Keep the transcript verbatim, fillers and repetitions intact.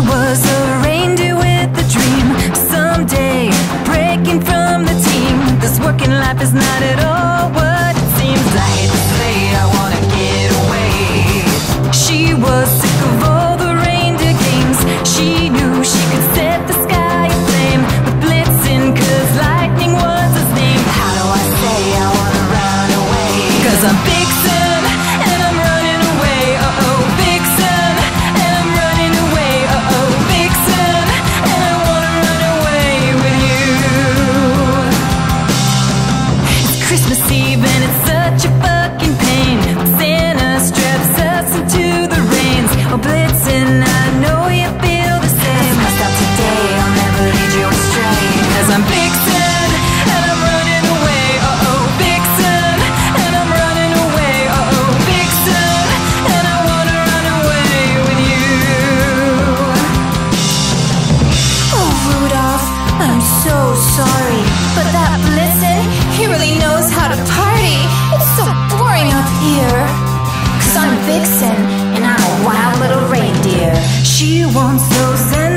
He was a reindeer with a dream, someday breaking from the team. This working life is not at all what it seems. I hate to say I wanna get away. She was sick of all the reindeer games. She knew she could set the sky aflame with blitzing, cause lightning was his name. How do I say I wanna run away? Cause I'm fixing Christmas Eve and it's such a fucking pain. Santa straps us into the reins. Oh Blitzen, I know you feel the same. Cause myself today, I'll never lead you astray. Cause I'm Blitzen and I'm running away. Uh oh, Blitzen and I'm running away. Uh oh, Blitzen and I wanna run away with you. Oh Rudolph, I'm so sorry, but that Blitzen, he really knows how to party. It's so boring up here. Cause I'm Vixen and I'm a wild little reindeer. She wants those